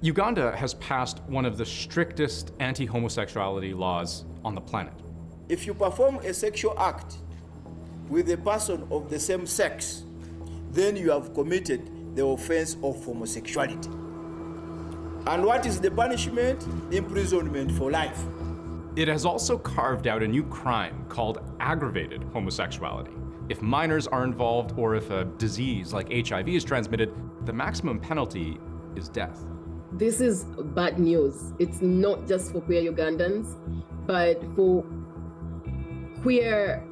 Uganda has passed one of the strictest anti-homosexuality laws on the planet. If you perform a sexual act with a person of the same sex, then you have committed the offense of homosexuality. And what is the punishment? Imprisonment for life. It has also carved out a new crime called aggravated homosexuality. If minors are involved or if a disease like HIV is transmitted, the maximum penalty is death. This is bad news. It's not just for queer Ugandans, but for queer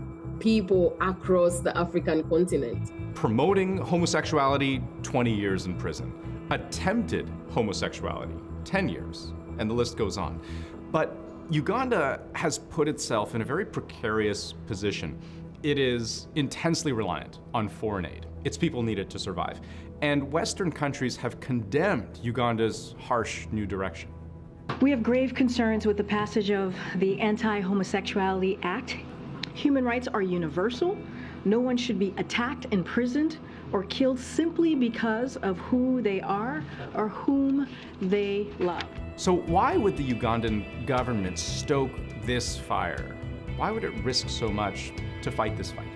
people across the African continent. Promoting homosexuality, 20 years in prison. Attempted homosexuality, 10 years, and the list goes on. But Uganda has put itself in a very precarious position. It is intensely reliant on foreign aid. Its people need it to survive. And Western countries have condemned Uganda's harsh new direction. We have grave concerns with the passage of the Anti-Homosexuality Act. Human rights are universal. No one should be attacked, imprisoned, or killed simply because of who they are or whom they love. So why would the Ugandan government stoke this fire? Why would it risk so much to fight this fight?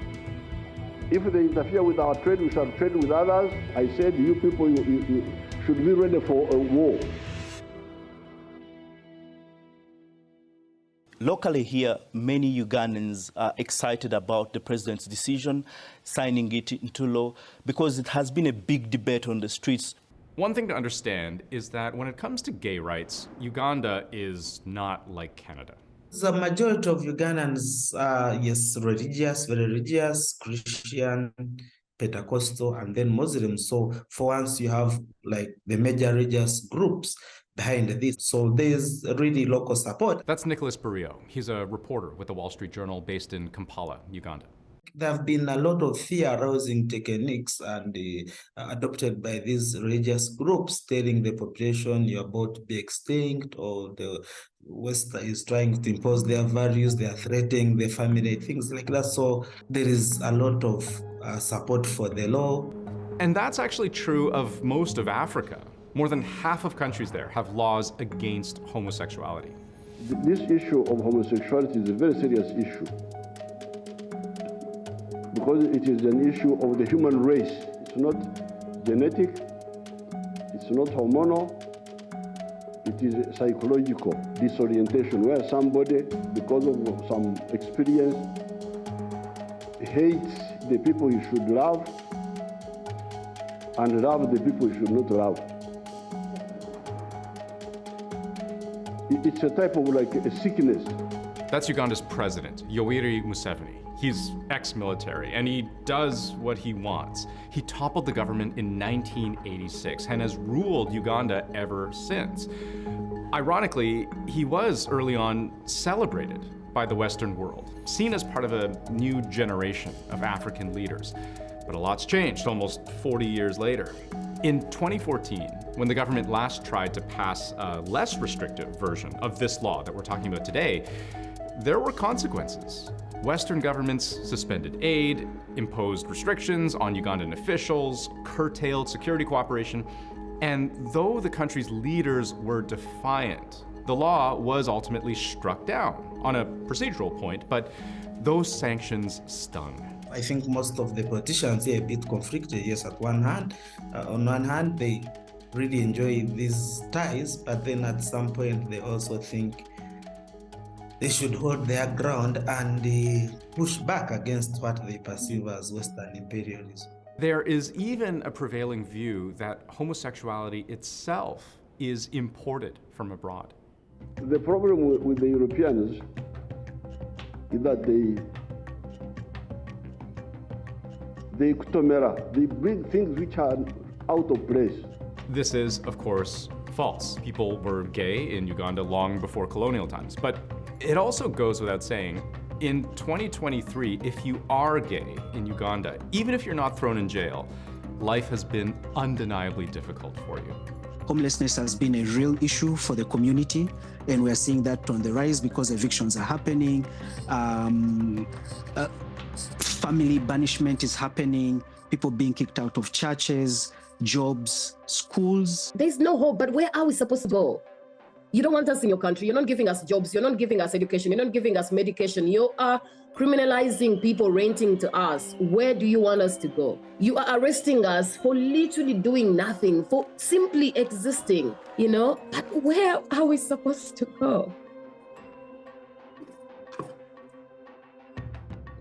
If they interfere with our trade, we shall trade with others. I said, you people, you should be ready for a war. Locally here, many Ugandans are excited about the president's decision, signing it into law, because it has been a big debate on the streets. One thing to understand is that when it comes to gay rights, Uganda is not like Canada. The majority of Ugandans are, yes, religious, very religious, Christian, Pentecostal, and then Muslim. So for once, you have like the major religious groups behind this. So there's really local support. That's Nicholas Burillo. He's a reporter with the Wall Street Journal based in Kampala, Uganda. There have been a lot of fear-arousing techniques and adopted by these religious groups, telling the population you're about to be extinct, or the West is trying to impose their values, they are threatening the family, things like that. So there is a lot of support for the law. And that's actually true of most of Africa. More than half of countries there have laws against homosexuality. This issue of homosexuality is a very serious issue, because it is an issue of the human race. It's not genetic, it's not hormonal, it is a psychological disorientation where somebody, because of some experience, hates the people he should love and loves the people he should not love. It's a type of like a sickness. That's Uganda's president, Yoweri Museveni. He's ex-military, and he does what he wants. He toppled the government in 1986 and has ruled Uganda ever since. Ironically, he was early on celebrated by the Western world, seen as part of a new generation of African leaders. But a lot's changed almost 40 years later. In 2014, when the government last tried to pass a less restrictive version of this law that we're talking about today, there were consequences. Western governments suspended aid, imposed restrictions on Ugandan officials, curtailed security cooperation, and though the country's leaders were defiant, the law was ultimately struck down on a procedural point, but those sanctions stung. I think most of the politicians are a bit conflicted. Yes, on one hand, they really enjoy these ties, but then at some point they also think they should hold their ground and push back against what they perceive as Western imperialism. There is even a prevailing view that homosexuality itself is imported from abroad. The problem with the Europeans is that they cotomera, they bring things which are out of place. This is, of course, false. People were gay in Uganda long before colonial times, but it also goes without saying, in 2023, if you are gay in Uganda, even if you're not thrown in jail, life has been undeniably difficult for you. Homelessness has been a real issue for the community, and we're seeing that on the rise because evictions are happening, family banishment is happening, people being kicked out of churches, jobs, schools. There's no hope, but where are we supposed to go? You don't want us in your country. You're not giving us jobs. You're not giving us education. You're not giving us medication. You are criminalizing people renting to us. Where do you want us to go? You are arresting us for literally doing nothing, for simply existing, you know? But where are we supposed to go?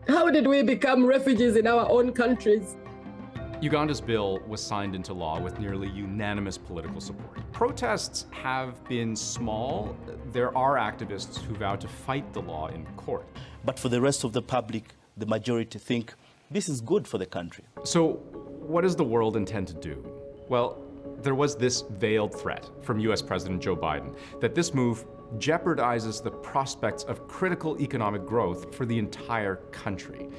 How did we become refugees in our own countries? Uganda's bill was signed into law with nearly unanimous political support. Protests have been small. There are activists who vow to fight the law in court. But for the rest of the public, the majority think this is good for the country. So what does the world intend to do? Well, there was this veiled threat from US President Joe Biden that this move jeopardizes the prospects of critical economic growth for the entire country.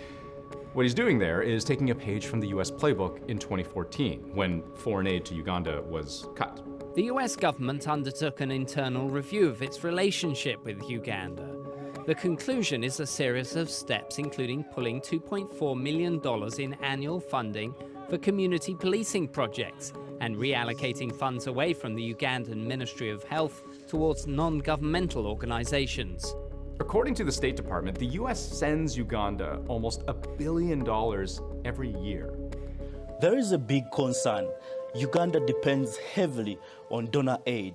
What he's doing there is taking a page from the U.S. playbook in 2014, when foreign aid to Uganda was cut. The U.S. government undertook an internal review of its relationship with Uganda. The conclusion is a series of steps, including pulling $2.4 million in annual funding for community policing projects and reallocating funds away from the Ugandan Ministry of Health towards non-governmental organizations. According to the State Department, the U.S. sends Uganda almost $1 billion every year. There is a big concern. Uganda depends heavily on donor aid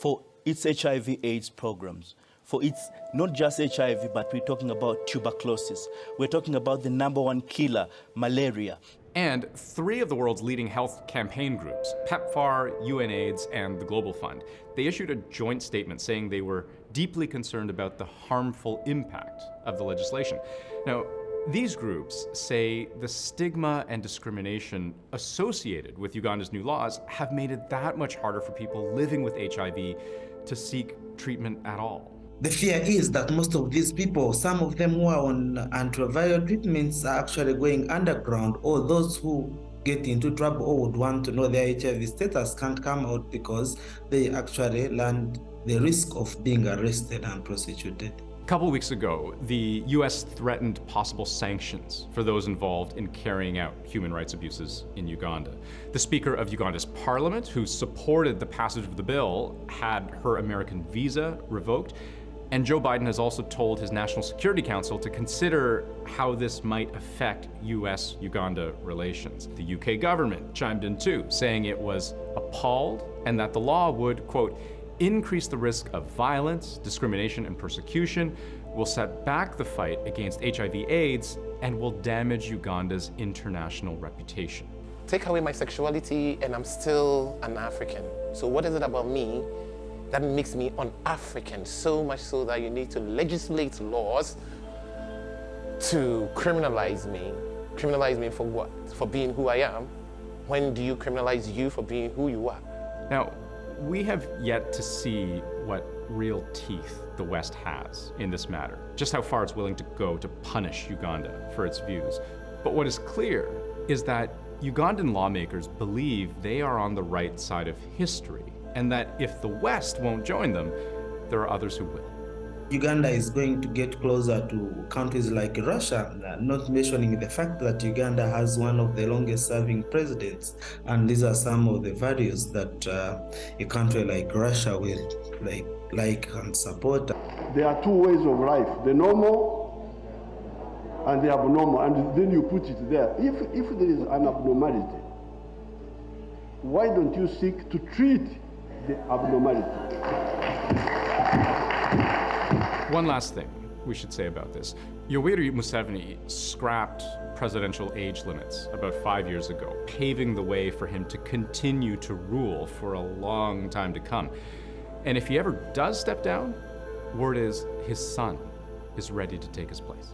for its HIV/AIDS programs. For its, not just HIV, but we're talking about tuberculosis. We're talking about the #1 killer, malaria. And three of the world's leading health campaign groups, PEPFAR, UNAIDS, and the Global Fund, they issued a joint statement saying they were deeply concerned about the harmful impact of the legislation. Now, these groups say the stigma and discrimination associated with Uganda's new laws have made it that much harder for people living with HIV to seek treatment at all. The fear is that most of these people, some of them who are on antiretroviral treatments, are actually going underground, or those who get into trouble or would want to know their HIV status can't come out because they actually land the risk of being arrested and prosecuted. A couple weeks ago, the U.S. threatened possible sanctions for those involved in carrying out human rights abuses in Uganda. The Speaker of Uganda's parliament, who supported the passage of the bill, had her American visa revoked. And Joe Biden has also told his National Security Council to consider how this might affect U.S.-Uganda relations. The UK government chimed in too, saying it was appalled and that the law would, quote, increase the risk of violence, discrimination, and persecution, will set back the fight against HIV/AIDS, and will damage Uganda's international reputation. Take away my sexuality and I'm still an African. So what is it about me that makes me un-African, so much so that you need to legislate laws to criminalize me? Criminalize me for what? For being who I am? When do you criminalize you for being who you are? Now, we have yet to see what real teeth the West has in this matter, just how far it's willing to go to punish Uganda for its views. But what is clear is that Ugandan lawmakers believe they are on the right side of history, and that if the West won't join them, there are others who will. Uganda is going to get closer to countries like Russia, not mentioning the fact that Uganda has one of the longest serving presidents. And these are some of the values that a country like Russia will like and support. There are two ways of life, the normal and the abnormal, and then you put it there. If there is an abnormality, why don't you seek to treat the abnormality? One last thing we should say about this. Yoweri Museveni scrapped presidential age limits about 5 years ago, paving the way for him to continue to rule for a long time to come. And if he ever does step down, word is his son is ready to take his place.